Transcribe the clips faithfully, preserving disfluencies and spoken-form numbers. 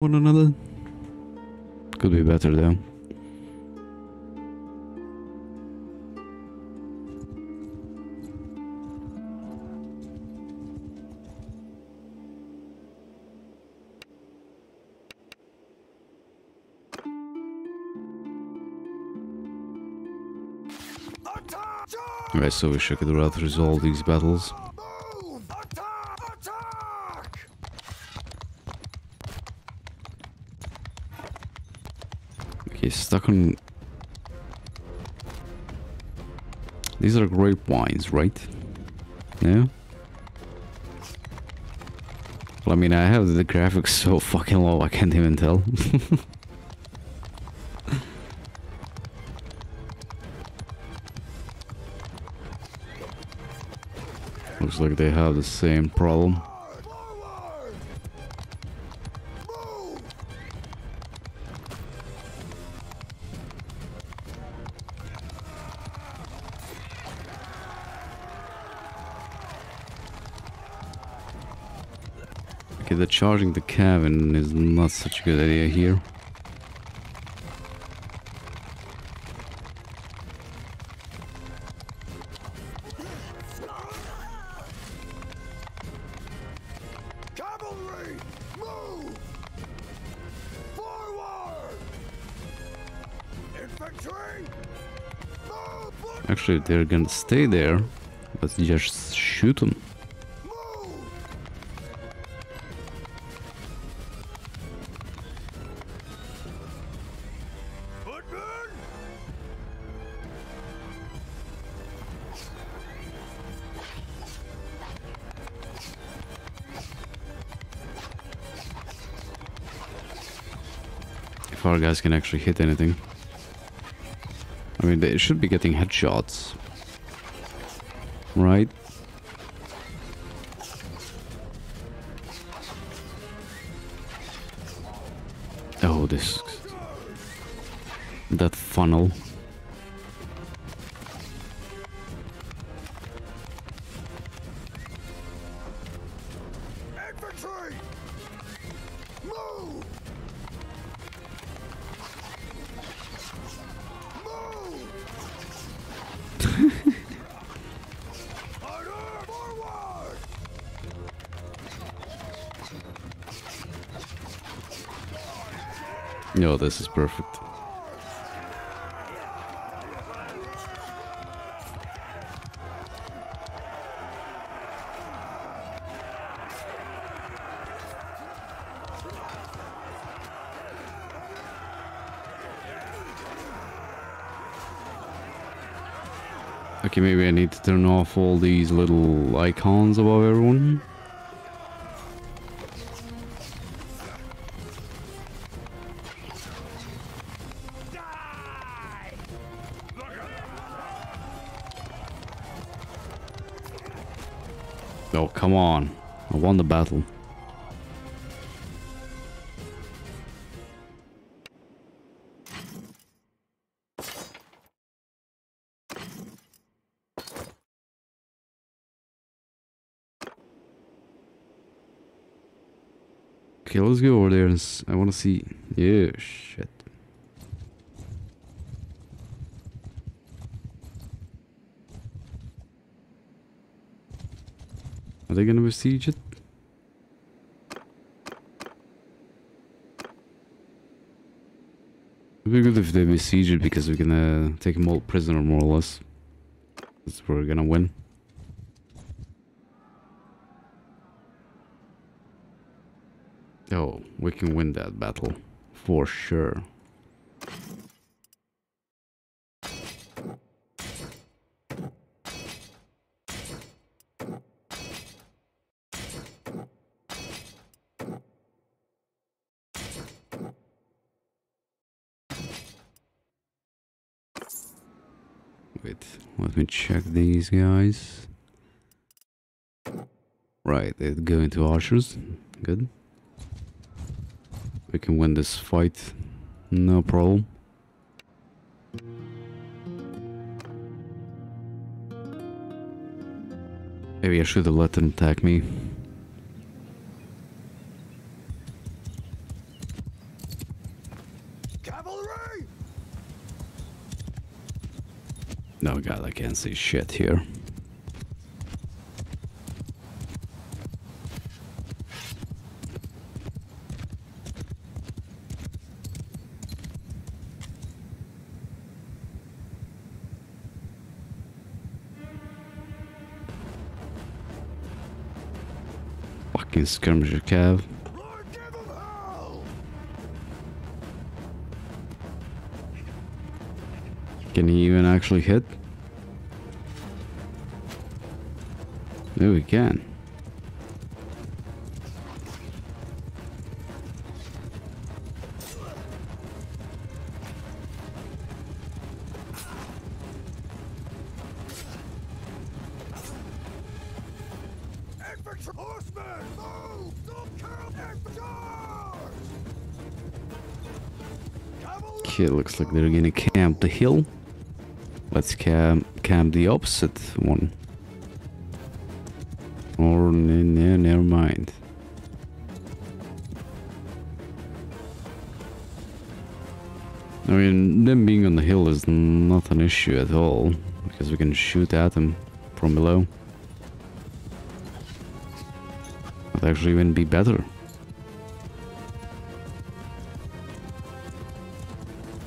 one another. Could be better though. Alright, so wish I could rather resolve these battles. Okay, stuck on... These are grape wines, right? Yeah? Well, I mean, I have the graphics so fucking low, I can't even tell. Looks like they have the same problem. Okay, the charging the cabin is not such a good idea here. Actually, they're gonna stay there. Let's just shoot them. If our guys can actually hit anything. I mean, they should be getting headshots, right? Oh, this... That funnel. No, this is perfect. Okay, maybe I need to turn off all these little icons above everyone. Oh, come on. I won the battle. Okay, let's go over there and s I want to see... Yeah, shit. Are they gonna besiege it? It'd be good if they besiege it because we're gonna take them all prisoner, more or less. That's where we're gonna win. Oh, we can win that battle. For sure. Wait, let me check these guys. Right, they go into archers. Good. We can win this fight. No problem. Maybe I should have let them attack me. Cavalry! No, God, I can't see shit here. Fucking skirmisher cav. Can he even actually hit? No, he can. Okay, it looks like they're gonna camp the hill. Let's cam cam the opposite one. Or no, never mind. I mean, them being on the hill is not an issue at all, because we can shoot at them from below. That actually wouldn't be better.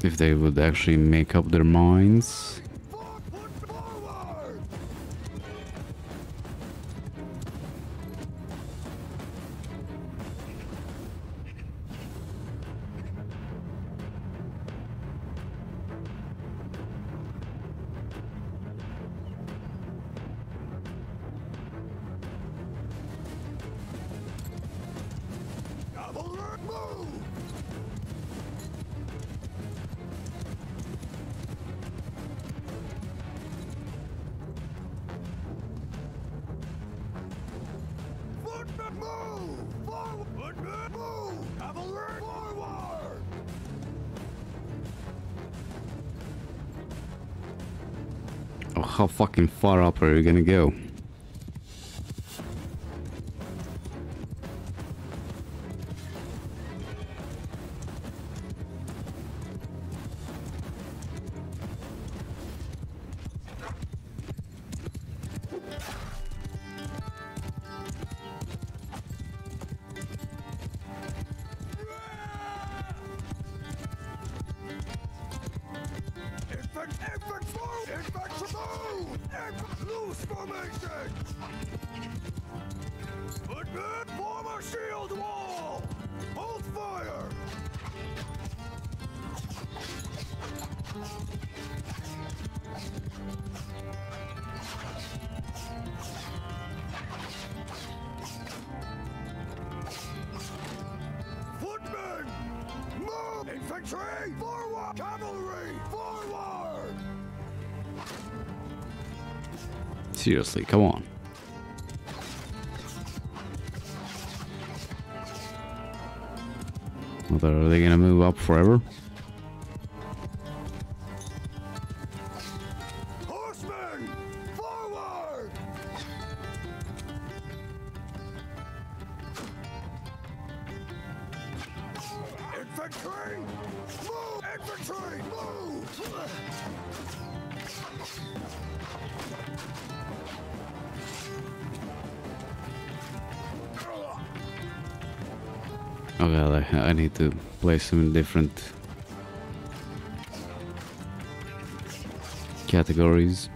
If they would actually make up their minds. How fucking far up are you gonna go? Forward! Cavalry! Forward! Seriously, come on. Are they gonna move up forever? Horsemen! Forward! Infantry! Move! Infantry! Move! Oh god, I, I need to place them in different categories.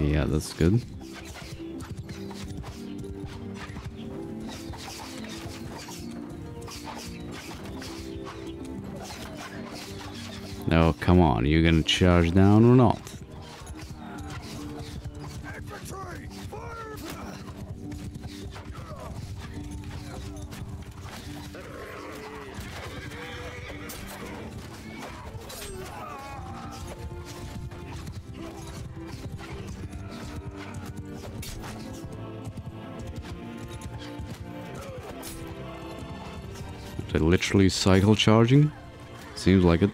Yeah, that's good. No, come on, you're gonna charge down or not? They literally cycle charging? Seems like it.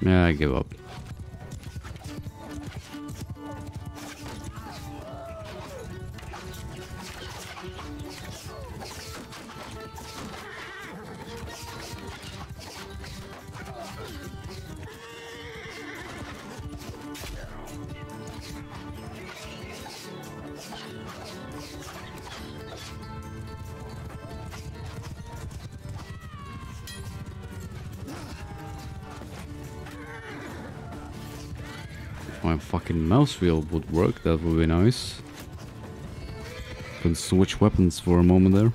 Yeah, I give up. My fucking mouse wheel would work, that would be nice. Can switch weapons for a moment there.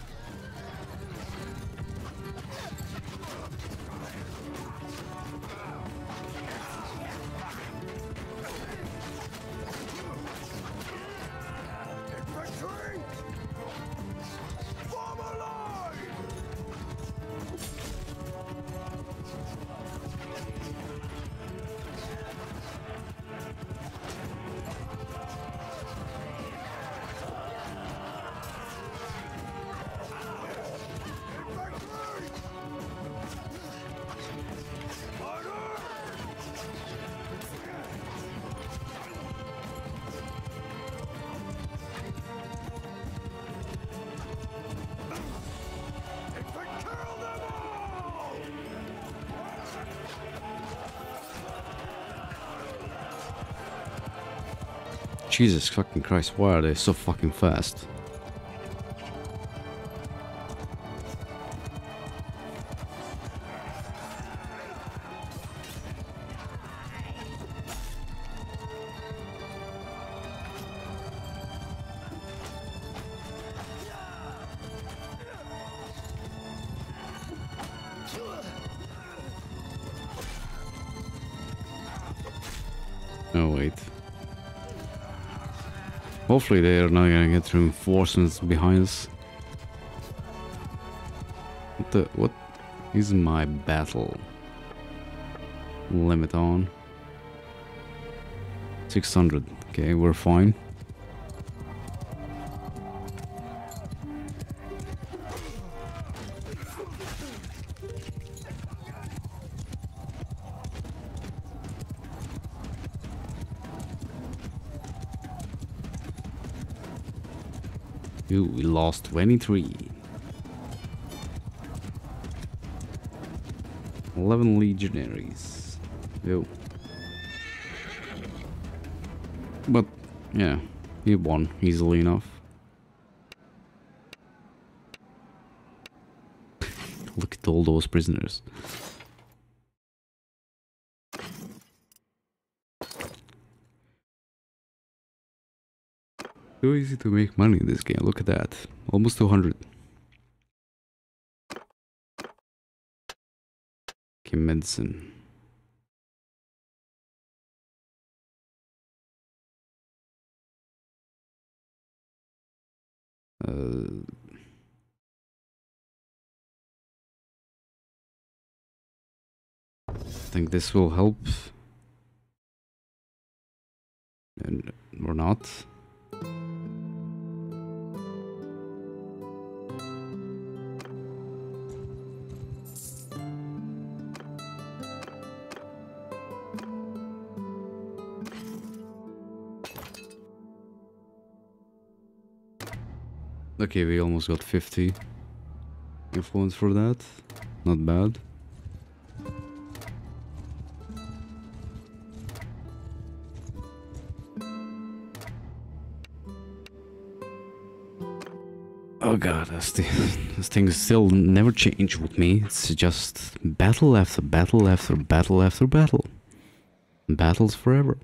Jesus fucking Christ, why are they so fucking fast? Oh wait. Hopefully they are not gonna get reinforcements behind us. What the, what is my battle limit on? six hundred, okay, we're fine. Ooh, we lost twenty-three. eleven legionaries. Yo. But, yeah, he won easily enough. Look at all those prisoners. So easy to make money in this game, look at that. Almost two hundred. Okay, medicine. Uh, I think this will help. And or not. Okay, we almost got fifty influence for that. Not bad. Oh god, this thing, this thing still never change with me. It's just battle after battle after battle after battle. Battles forever.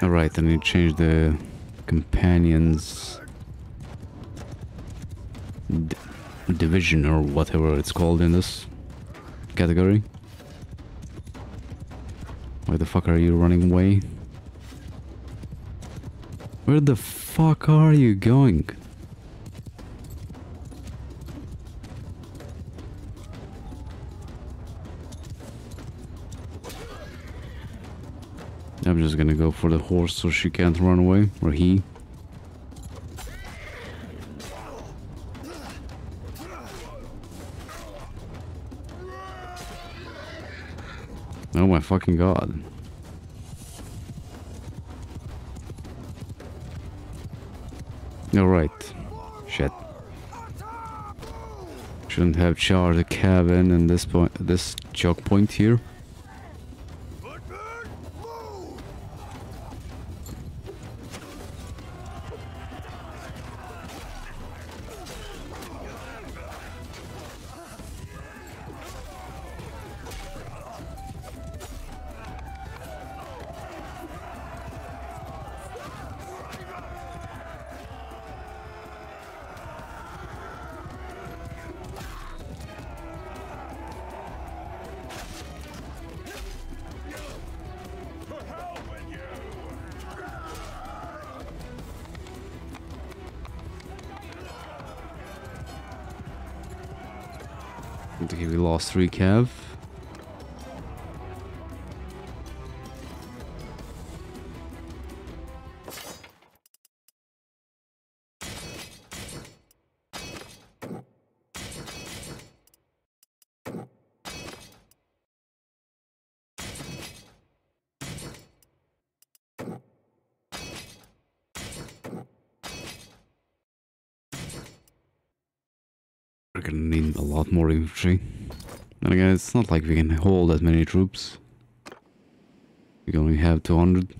Alright, I need to change the companions d division or whatever it's called in this category. Why the fuck are you running away? Where the fuck are you going? I'm just gonna go for the horse so she can't run away, or he. Oh my fucking god. Alright. Shit. Shouldn't have charged the cabin and this point, this choke point here. I think we lost three cav. We're gonna need a lot more infantry. And again, it's not like we can hold that many troops. We only have two hundred.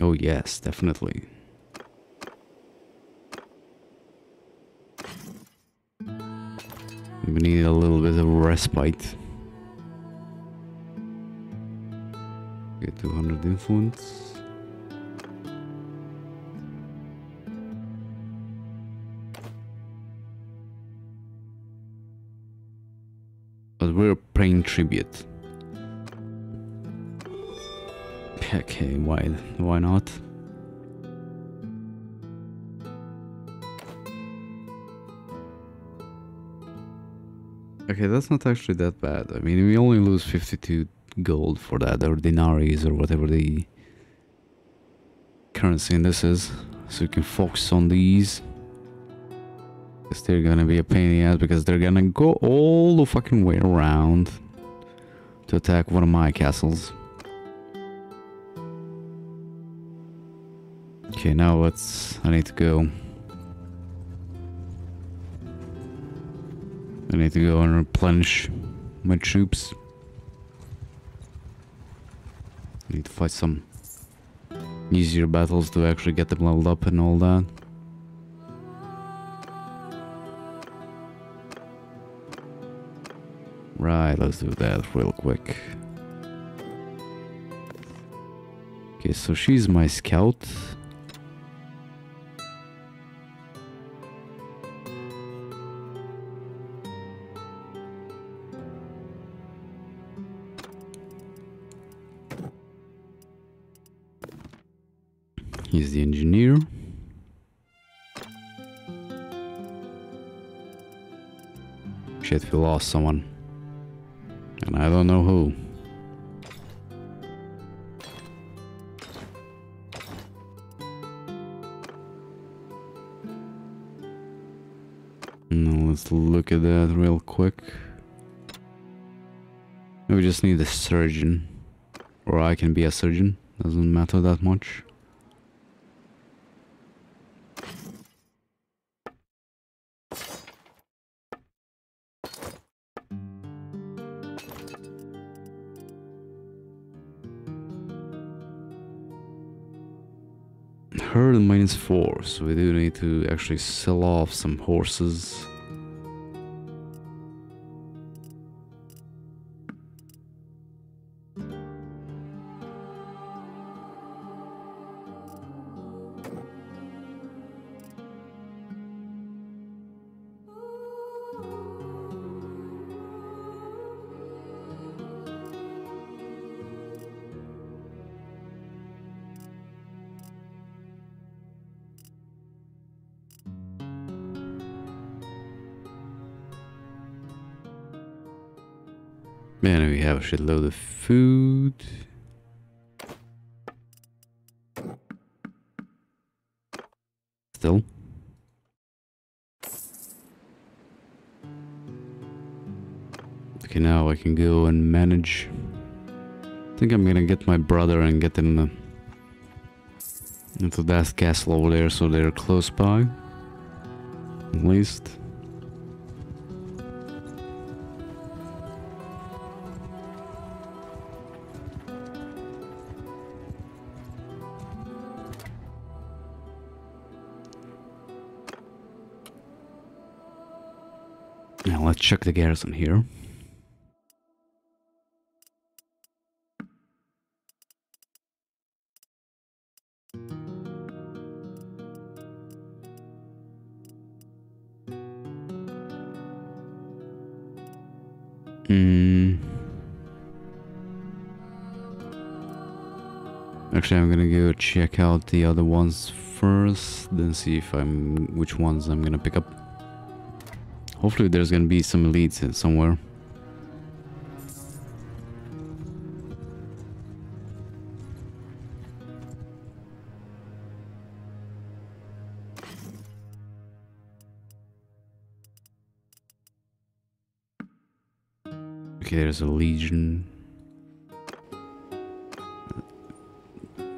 Oh yes, definitely. We need a little bit of respite. Get two hundred influence. We're paying tribute. Okay, why why not? Okay, that's not actually that bad. I mean, we only lose fifty-two gold for that, or denaries, or whatever the currency in this is. So we can focus on these. They're gonna be a pain in the ass because they're gonna go all the fucking way around to attack one of my castles. Okay, now what's... I need to go. I need to go and replenish my troops. I need to fight some easier battles to actually get them leveled up and all that. Right, let's do that real quick. Okay, so she's my scout. He's the engineer. Shit, we lost someone. And I don't know who. Now let's look at that real quick. We just need a surgeon. Or I can be a surgeon. Doesn't matter that much. Herd minus four, so we do need to actually sell off some horses. Man, we have a shitload of food. Still. Okay, now I can go and manage. I think I'm gonna get my brother and get him uh, into that castle over there, so they're close by. At least. Now let's check the garrison here. Mm. Actually, I'm gonna go check out the other ones first, then see if I'm which ones I'm gonna pick up. Hopefully, there's gonna be some leads in somewhere. Okay, there's a legion.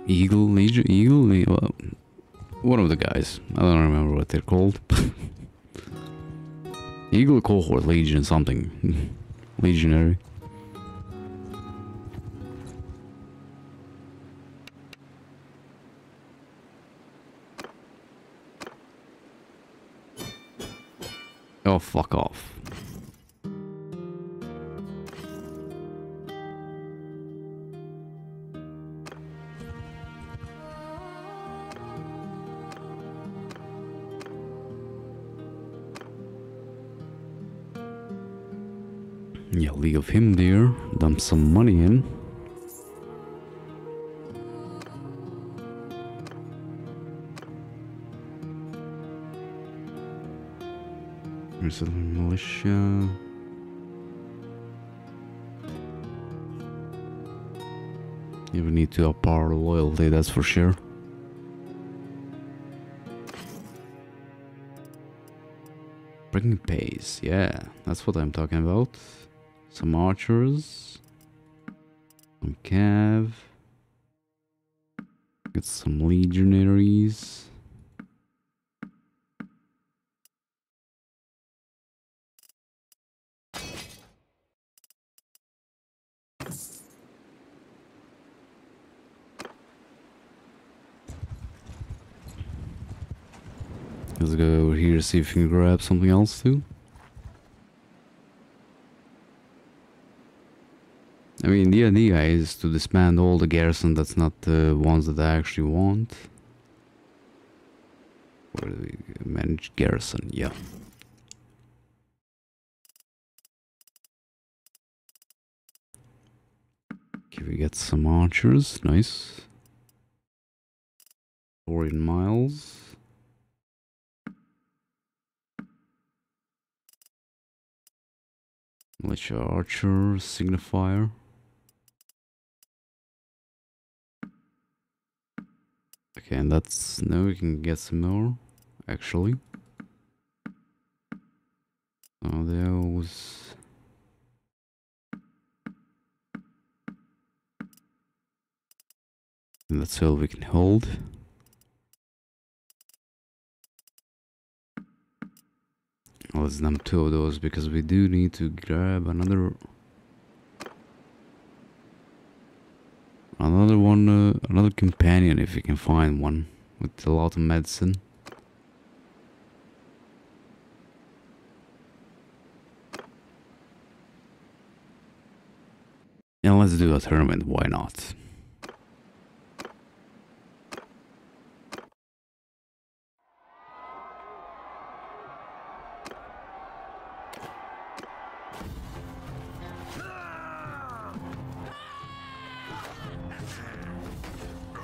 Eagle, legion, eagle, eagle, one of the guys. I don't remember what they're called. Eagle cohort, legion, something. Legionary. Oh, fuck off. Yeah, leave of him there, dump some money in. Resettlement militia. You will need to up our loyalty, that's for sure. Breaking pace, yeah, that's what I'm talking about. Some archers, some cav, get some legionaries. Let's go over here, see if we can grab something else too. I mean, the idea is to disband all the garrison, that's not the ones that I actually want. Where do we manage garrison? Yeah. Okay, we get some archers, nice. Foreign miles. Militia, archer, signifier. Okay, and that's, now we can get some more, actually. Oh, those. And that's all we can hold. Let's dump two of those, because we do need to grab another... Another one, uh, another companion, if you can find one, with a lot of medicine. And let's do a tournament, why not?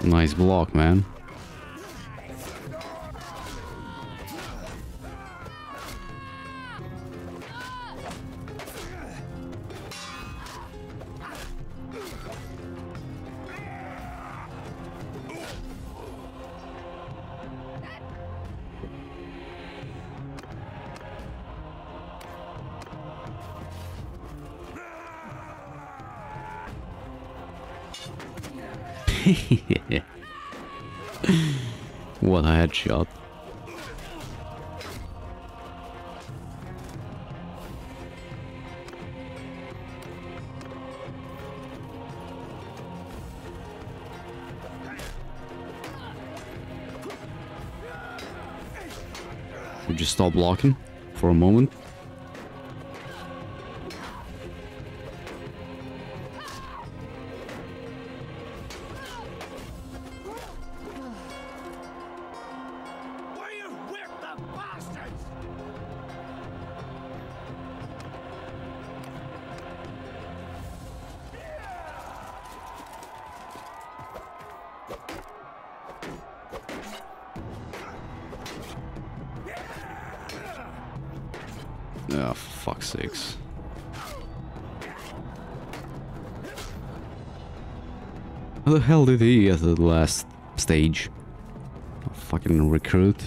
Nice block, man. What a headshot. Would you stop blocking for a moment? Ah, oh, fuck sakes. How the hell did he get to the last stage? A fucking recruit.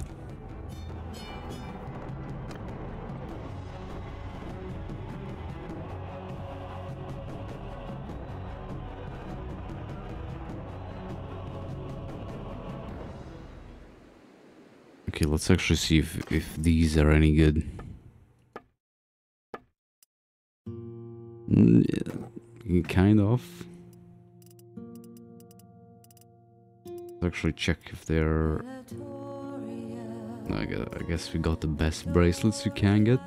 Okay, let's actually see if, if these are any good. Kind of. Let's actually check if they're... I guess we got the best bracelets you can get.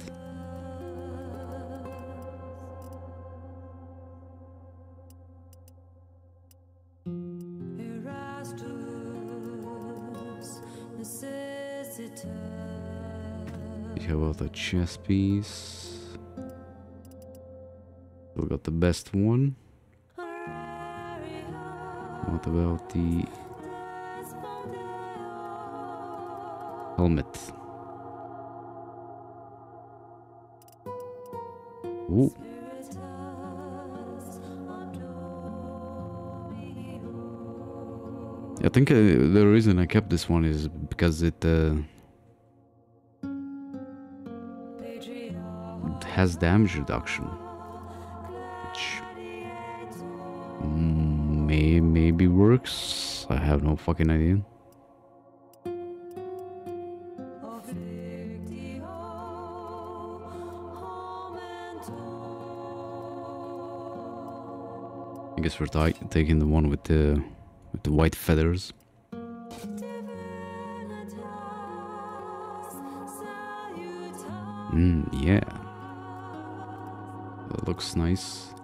How about the chess piece? We got the best one. What about the helmet? Ooh. I think uh, the reason I kept this one is because it uh, it has damage reduction. May maybe works. I have no fucking idea. I guess we're taking the one with the with the white feathers. Mm, yeah, that looks nice.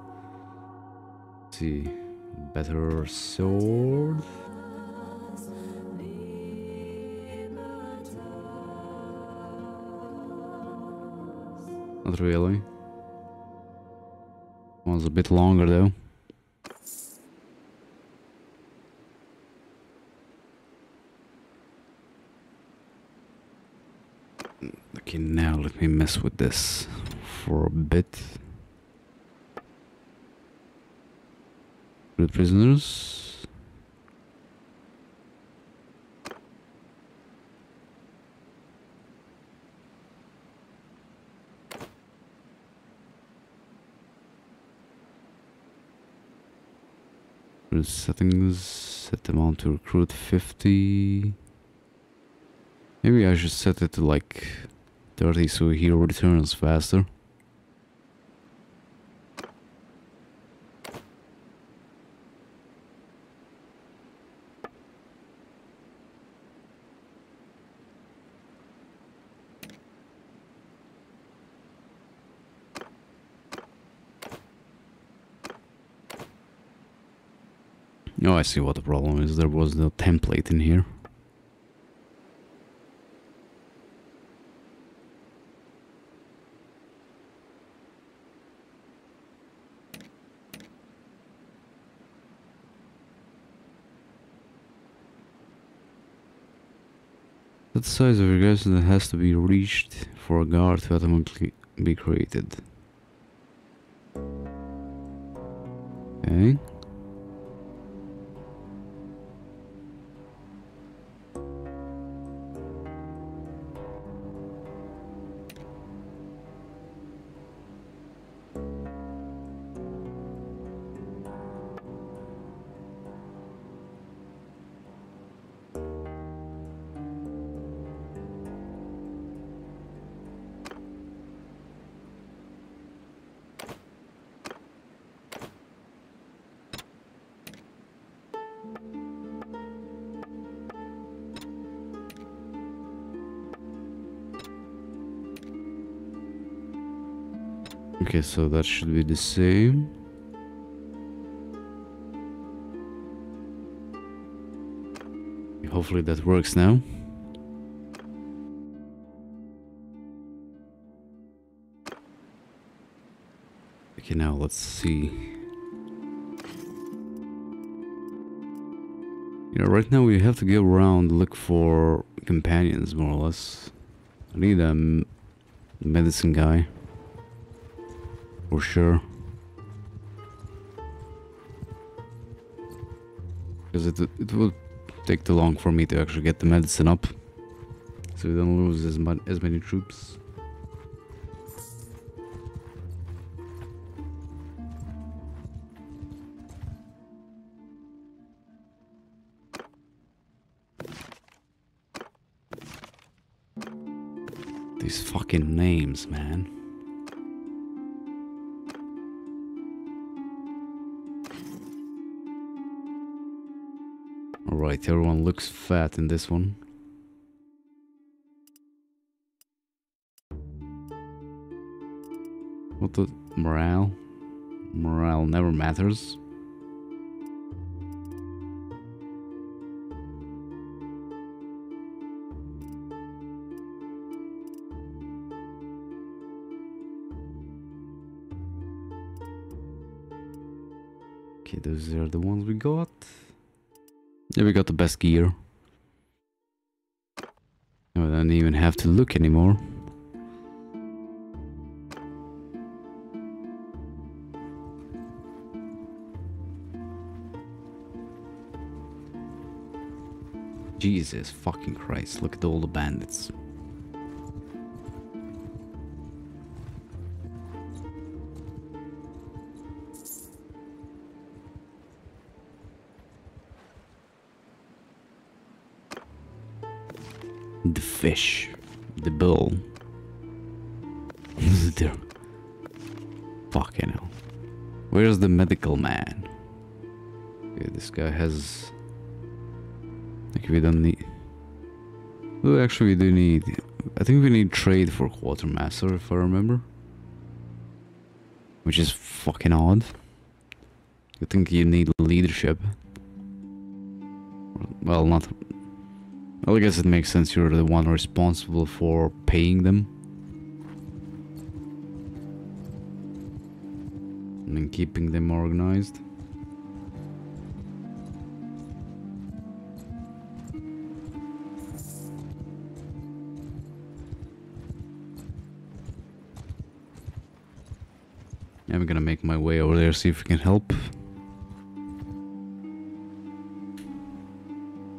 See, better sword. Not really. One's a bit longer though. Okay, now let me mess with this for a bit. The prisoners. Recruit settings. Set them on to recruit fifty. Maybe I should set it to like thirty so he returns faster. Oh, I see what the problem is. There was no template in here. That size of regression that has to be reached for a guard to automatically be created. Okay. Okay, so that should be the same. Hopefully that works now. Okay, now let's see. You know, right now we have to go around, look for companions, more or less. I need a medicine guy. For sure. Because it, it would take too long for me to actually get the medicine up. So we don't lose as, much, as many troops. These fucking names, man. Alright, everyone looks fat in this one. What the... morale? Morale never matters. Okay, those are the ones we got. Yeah, we got the best gear. I don't even have to look anymore. Jesus fucking Christ, look at all the bandits. The fish, the bull. Fucking hell. Where's the medical man? Okay, this guy has... like we don't need... well, actually we do need... I think we need trade for quartermaster, if I remember. Which is fucking odd. I think you need leadership. Well, not... well, I guess it makes sense, you're the one responsible for paying them. And then keeping them organized. I'm gonna make my way over there, see if we can help.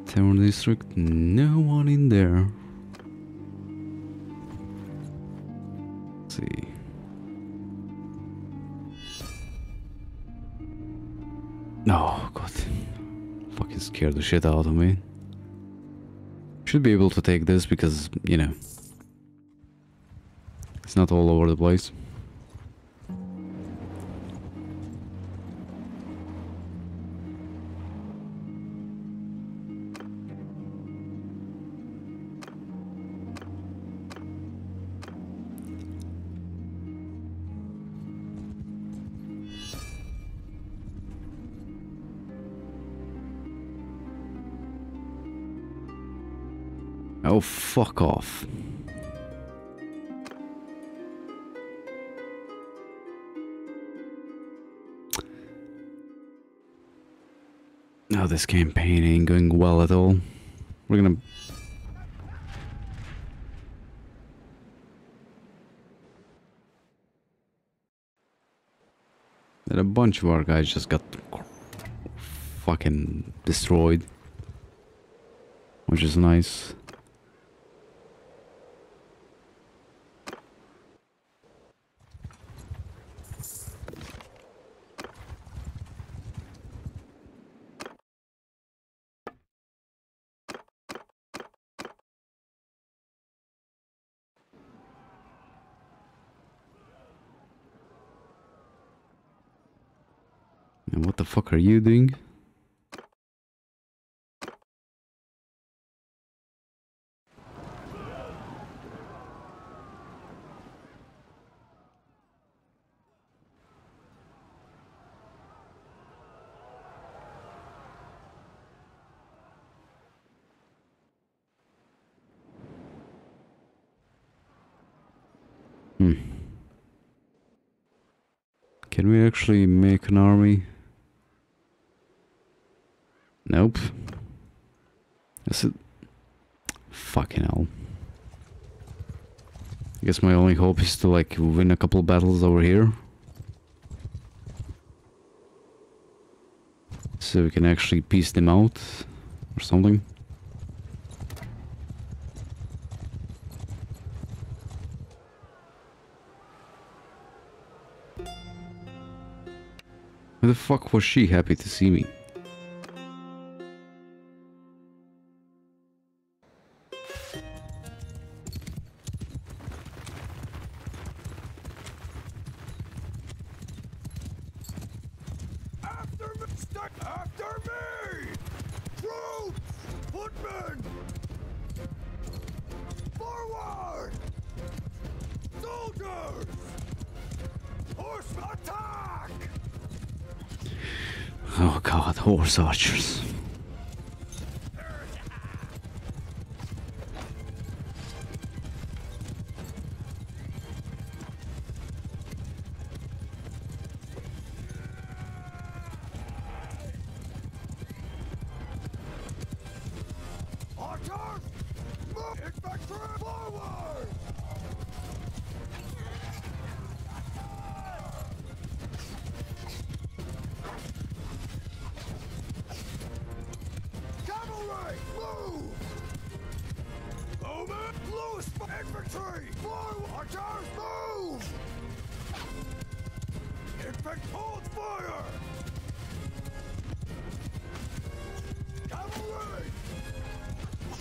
Town district, no one in there. Let's see. Oh god. Fucking scared the shit out of me. Should be able to take this because, you know, it's not all over the place. Oh, fuck off. No, oh, this campaign ain't going well at all. We're gonna... and a bunch of our guys just got fucking destroyed. Which is nice. And what the fuck are you doing? Hmm. Can we actually make an army? Nope. Is it? Fucking hell. I guess my only hope is to like win a couple battles over here. So we can actually piece them out or something. Why the fuck was she happy to see me? Horse archers.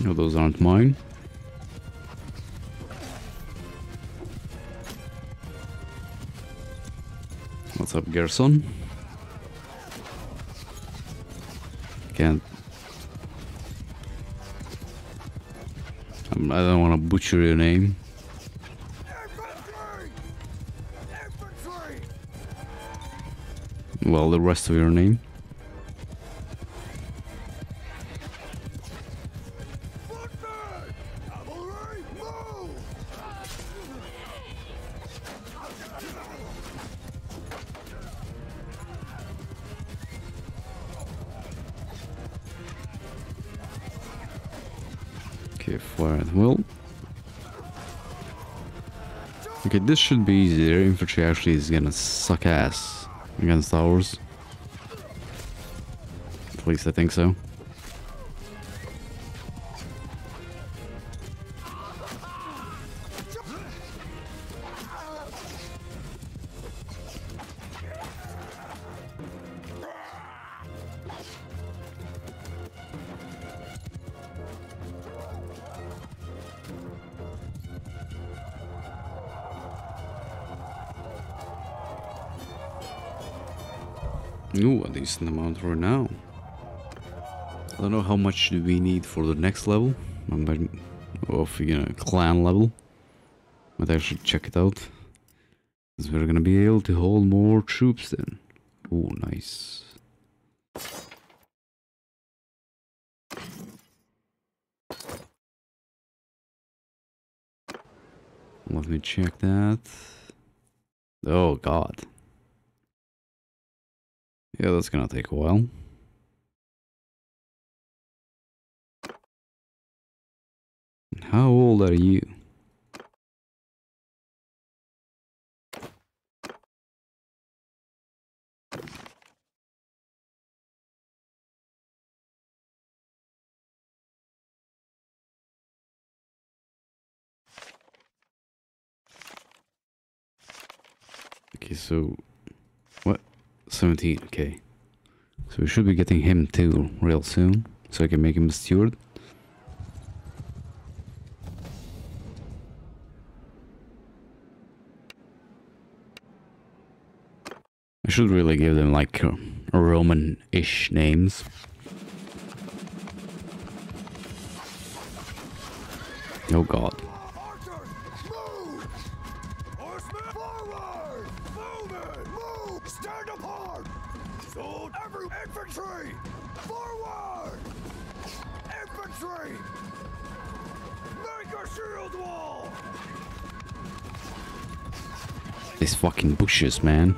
No, those aren't mine. What's up, Gerson? Can't. I'm, I don't want to butcher your name. Infantry! Infantry! Well, the rest of your name. This should be easy. Their infantry actually is gonna suck ass against ours. At least I think so. Ooh, a decent amount right now. I don't know how much do we need for the next level, of, you know, clan level. But I should check it out, because we're gonna be able to hold more troops then. Ooh, nice. Let me check that. Oh god. Yeah, that's gonna take a while. How old are you? Okay, so... seventeen, okay. So we should be getting him too real soon, so I can make him a steward. I should really give them like Roman-ish names. Oh god. These fucking bushes, man.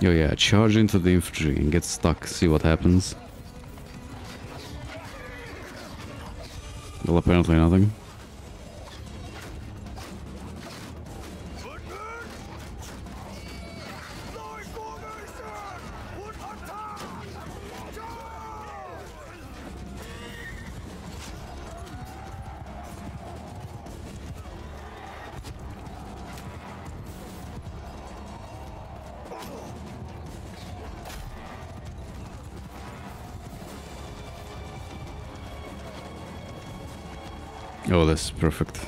Oh yeah, charge into the infantry and get stuck, see what happens. Well, apparently nothing. Oh, that's perfect.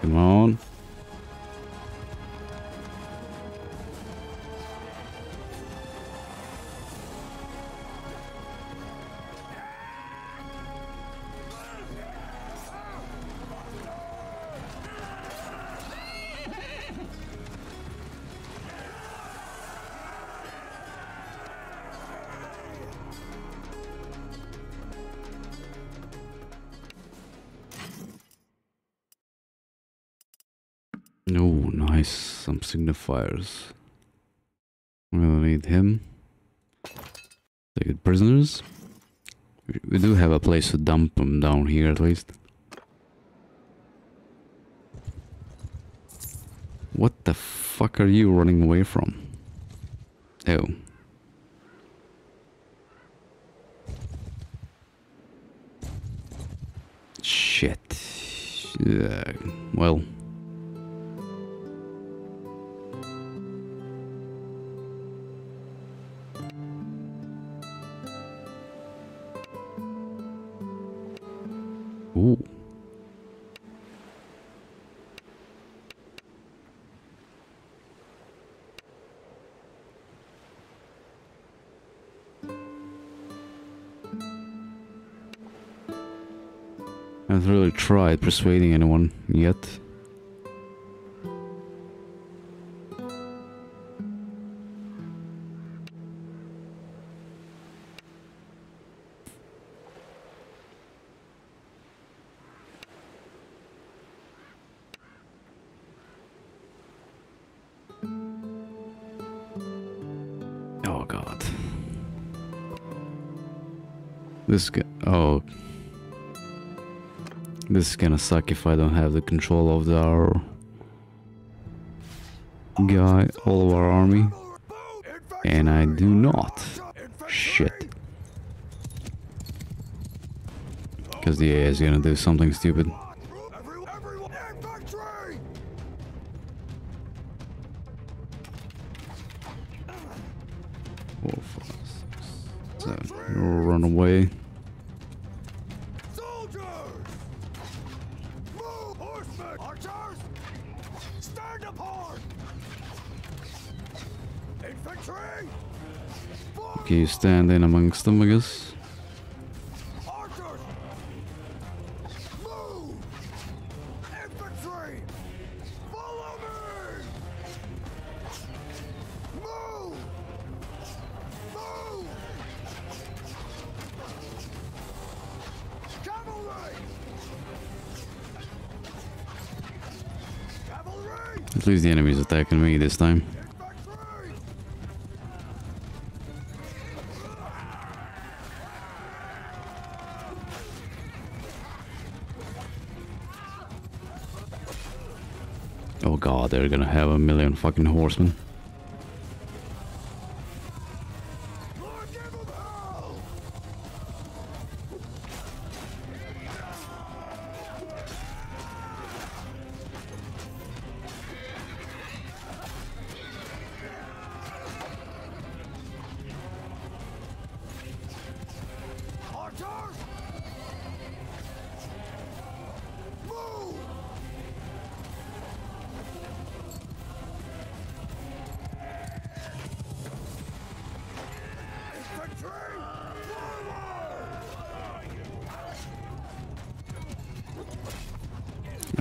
Come on. Oh, nice. Some signifiers. We don't need him. Take it prisoners. We do have a place to dump them down here at least. What the fuck are you running away from? Oh. Shit. Yeah, well. Ooh. I haven't really tried persuading anyone yet. God. This guy. Oh. This is gonna suck if I don't have the control of the our guy, all of our army. And I do not. Shit. Because the A I is gonna do something stupid. Run away. Soldiers! Move, horsemen! Archers! Stand apart! Infantry! Okay, you stand in amongst them, I guess. Archers! Move! Infantry! Follow me! Move! Move! At least the enemy is attacking me this time. Oh god, they're gonna have a million fucking horsemen.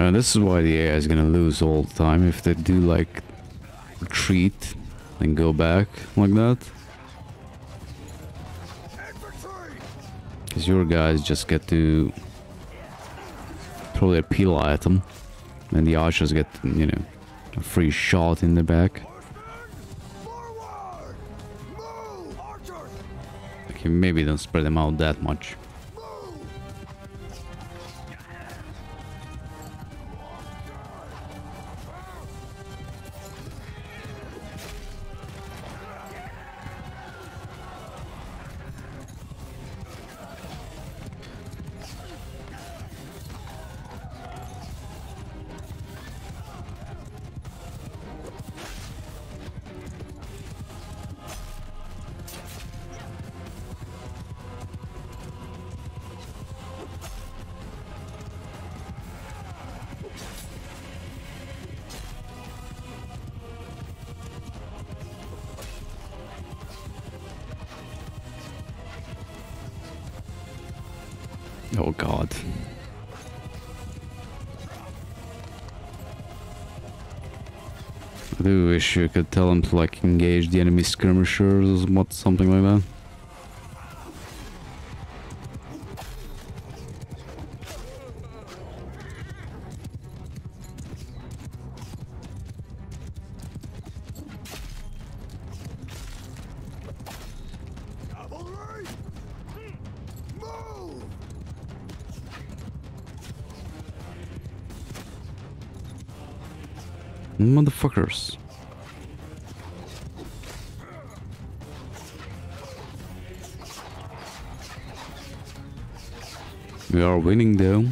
Uh, this is why the A I is gonna lose all the time if they do like retreat and go back like that. Because your guys just get to probably a peel at them, and the archers get, you know, a free shot in the back. Okay, maybe don't spread them out that much. Oh God. I do wish you could tell them to like engage the enemy skirmishers or something like that. Motherfuckers. We are winning though.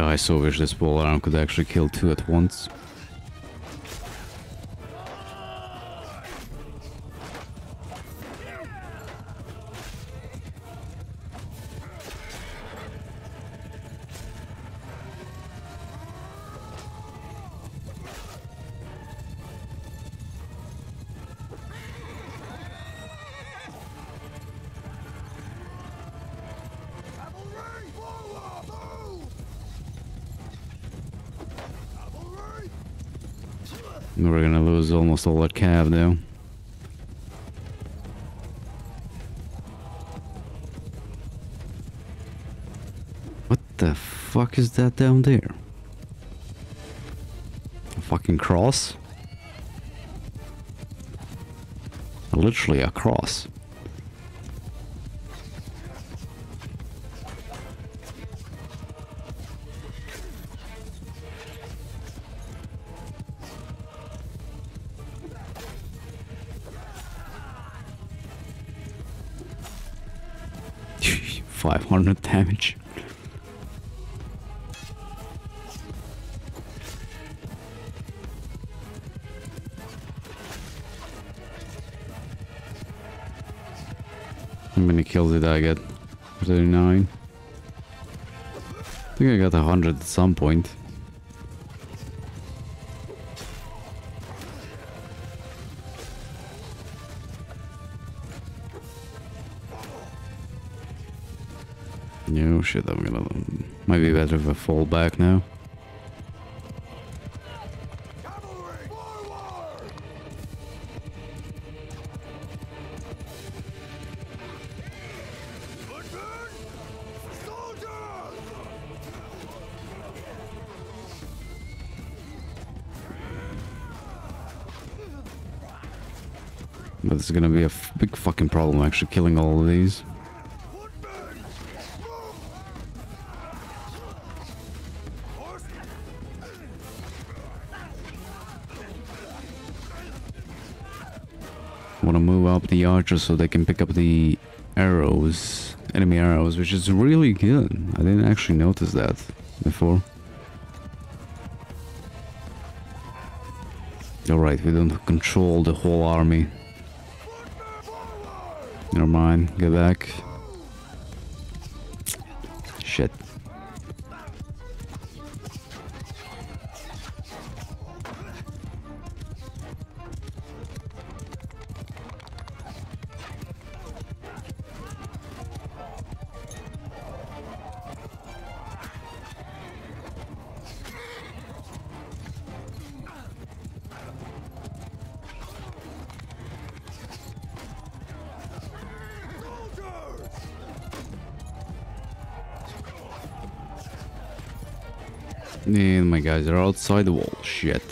Oh, I so wish this ball arm could actually kill two at once. We're gonna lose almost all that cav though. What the fuck is that down there? A fucking cross? Literally a cross. five hundred damage. How many kills did I get? thirty-nine. I think I got one hundred at some point. Oh shit, I'm gonna... Might be better if I fall back now. But this is gonna be a f big fucking problem actually killing all of these. Want to move up the archers so they can pick up the arrows. enemy arrows, which is really good. I didn't actually notice that before. Alright, we don't control the whole army. Never mind, get back. Shit. And my guys are outside the wall. Shit.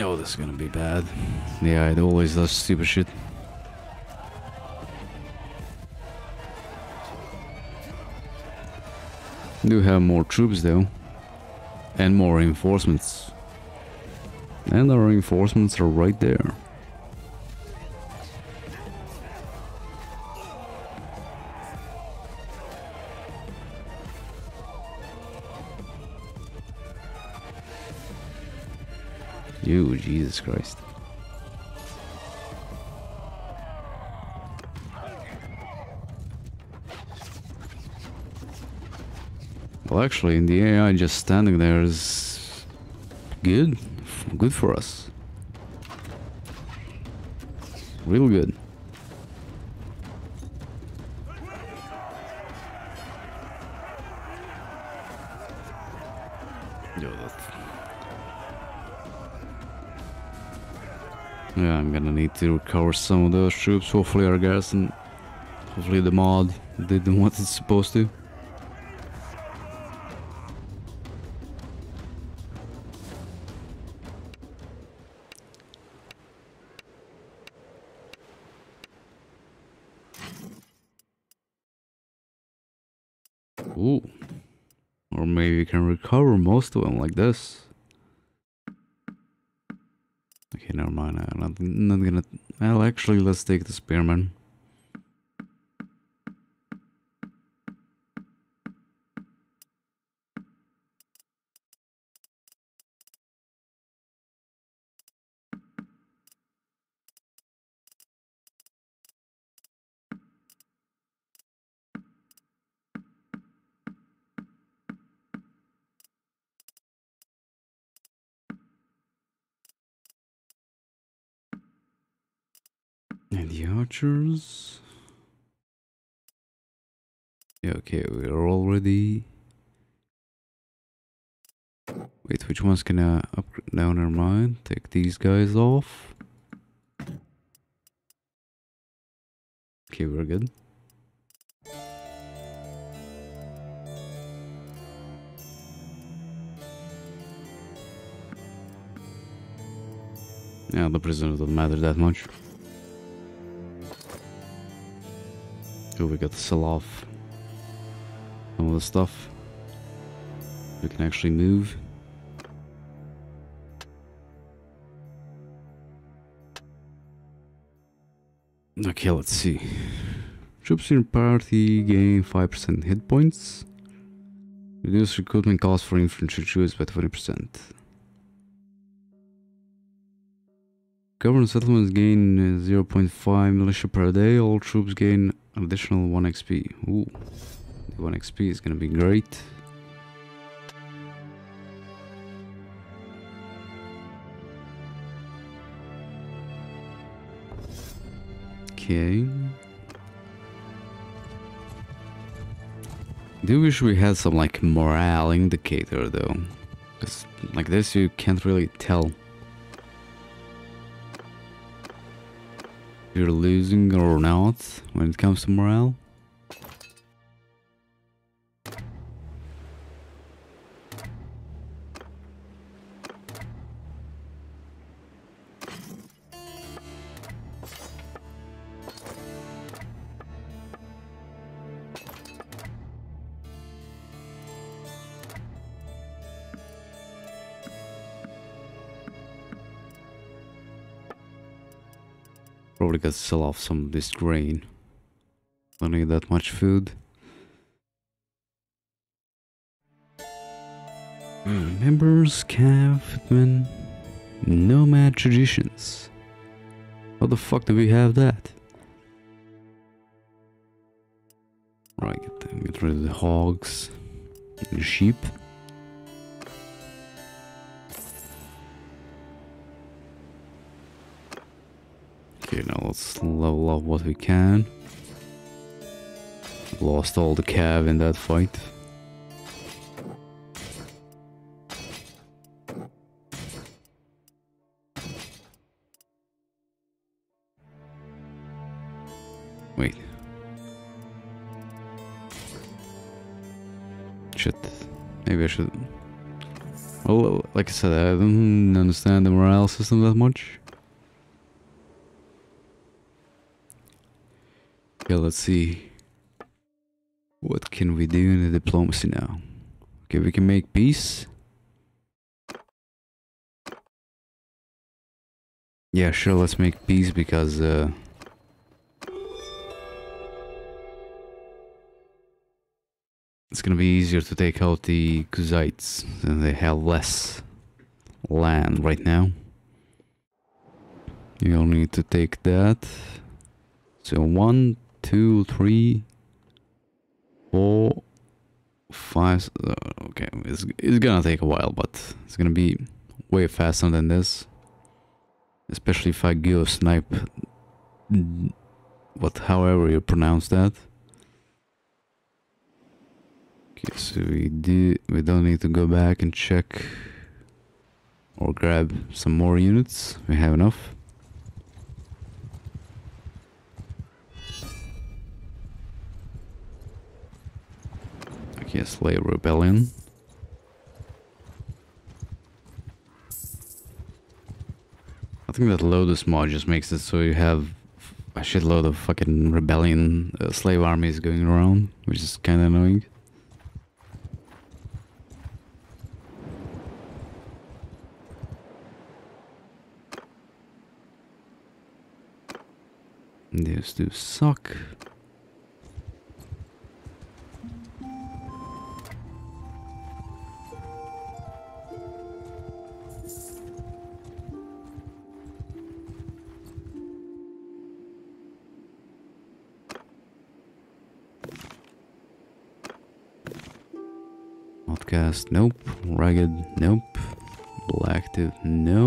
Oh, this is gonna be bad. Yeah, it always does stupid shit. Do have more troops though. And more reinforcements. And our reinforcements are right there. You, Jesus Christ. Well, actually, the A I just standing there is good. Good for us. Real good. Yo, yeah, I'm gonna need to recover some of those troops. Hopefully our garrison, hopefully the mod did what it's supposed to. Ooh. Or maybe we can recover most of them like this. Okay, never mind. I'm not, not gonna. Well, actually, let's take the spearman. And the archers. Yeah, okay, we're already. Wait, which one's gonna upgrade? No, never mind. Take these guys off. Okay, we're good. Yeah, the prisoners don't matter that much. So we got to sell off some of the stuff. We can actually move. Okay, let's see. Troops in party gain five percent hit points. Reduce recruitment cost for infantry troops by twenty percent. Government settlements gain zero point five militia per day. All troops gain additional one X P. Ooh, the one X P is gonna be great. Okay. Do wish we had some like morale indicator though, because like this you can't really tell. You're losing or not when it comes to morale. Probably gotta sell off some of this grain. Don't need that much food. Mm, members, cavemen, nomad traditions. How the fuck do we have that? Right, get them, get rid of the hogs and the sheep. Okay, now let's level up what we can. Lost all the cav in that fight. Wait. Shit. Maybe I should... Well, like I said, I don't understand the morale system that much. Okay, let's see. What can we do in the diplomacy now? Okay, we can make peace. Yeah, sure, let's make peace because... Uh, it's gonna be easier to take out the Kuzites, and they have less land right now. You only need to take that. So one, two, three... Four, five. Uh, okay, it's, it's gonna take a while, but it's gonna be way faster than this. Especially if I go snipe. What, however you pronounce that. Okay, so we do. We don't need to go back and check or grab some more units. We have enough. Yes, slave rebellion. I think that Lotus mod just makes it so you have a shitload of fucking rebellion uh, slave armies going around, which is kind of annoying. These do suck. Nope. Ragged. Nope. Black dude. Nope.